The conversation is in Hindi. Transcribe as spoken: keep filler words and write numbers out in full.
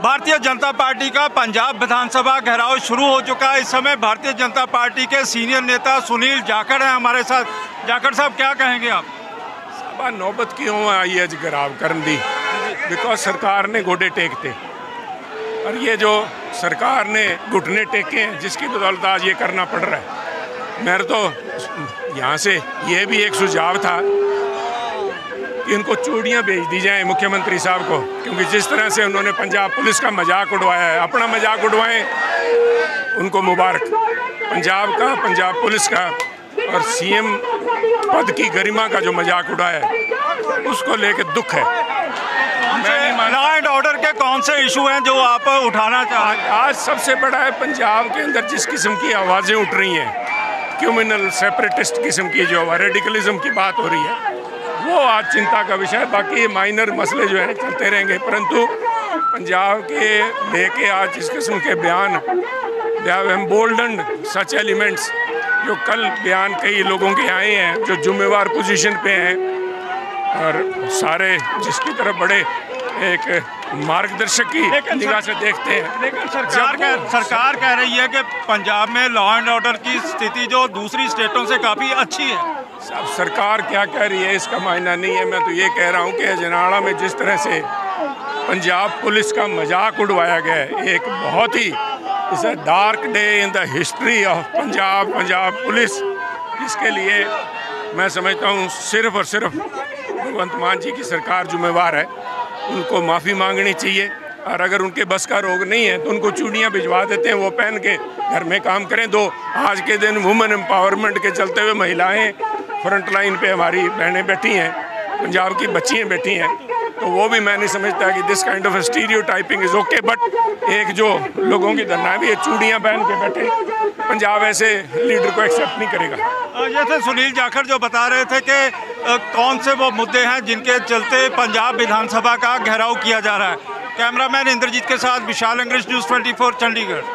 भारतीय जनता पार्टी का पंजाब विधानसभा घेराव शुरू हो चुका है। इस समय भारतीय जनता पार्टी के सीनियर नेता सुनील जाखड़ हैं हमारे साथ। जाखड़ साहब, क्या कहेंगे आप? सभा नौबत क्यों आई है घेराव करने दी? बिकॉज सरकार ने गोडे टेकते और ये जो सरकार ने घुटने टेके हैं, जिसकी बदौलत आज ये करना पड़ रहा है। मेरे तो यहाँ से ये भी एक सुझाव था कि इनको चूड़ियाँ बेच दी जाएं मुख्यमंत्री साहब को, क्योंकि जिस तरह से उन्होंने पंजाब पुलिस का मजाक उड़वाया है, अपना मजाक उड़वाएं, उनको मुबारक। पंजाब का, पंजाब पुलिस का और सीएम पद की गरिमा का जो मजाक उड़ाया है, उसको लेकर दुख है। लॉ एंड ऑर्डर के कौन से इशू हैं जो आप उठाना चाहें? आज सबसे बड़ा है पंजाब के अंदर जिस किस्म की आवाज़ें उठ रही हैं, क्रिमिनल सेपरेटिस्ट किस्म की, जो रेडिकलिज्म की बात हो रही है, वो आज चिंता का विषय है। बाकी ये माइनर मसले जो है चलते रहेंगे, परंतु पंजाब के लेके आज इस किस्म के बयान, हम बोल्डन सच एलिमेंट्स, जो कल बयान कई लोगों के आए हैं जो जुम्मेवार पोजीशन पे हैं, और सारे जिसकी तरफ बड़े एक मार्गदर्शक की निगाह से देखते हैं। लेकिन सरकार कह सरकार कह रही है कि पंजाब में लॉ एंड ऑर्डर की स्थिति जो दूसरी स्टेटों से काफ़ी अच्छी है। अब सरकार क्या कह रही है इसका मायना नहीं है। मैं तो ये कह रहा हूँ कि अजनाला में जिस तरह से पंजाब पुलिस का मजाक उड़वाया गया है, एक बहुत ही इसे dark day in the history of Punjab Punjab police, इसके लिए मैं समझता हूँ सिर्फ और सिर्फ भगवंत मान जी की सरकार जुम्मेवार है। उनको माफ़ी मांगनी चाहिए, और अगर उनके बस का रोग नहीं है तो उनको चूड़ियाँ भिजवा देते हैं, वो पहन के घर में काम करें। दो आज के दिन वुमेन एम्पावरमेंट के चलते हुए महिलाएँ फ्रंट लाइन पे हमारी बहनें बैठी हैं, पंजाब की बच्चियाँ बैठी हैं, तो वो भी मैं नहीं समझता कि this kind of stereotyping is okay. But एक जो लोगों की धरना भी है, चूड़ियाँ पहन के बैठे, पंजाब ऐसे लीडर को एक्सेप्ट नहीं करेगा। जैसे सुनील जाखड़ जो बता रहे थे कि कौन से वो मुद्दे हैं जिनके चलते पंजाब विधानसभा का घेराव किया जा रहा है। कैमरामैन इंद्रजीत के साथ विशाल अंग्रेज, न्यूज़ ट्वेंटी फोर चंडीगढ़।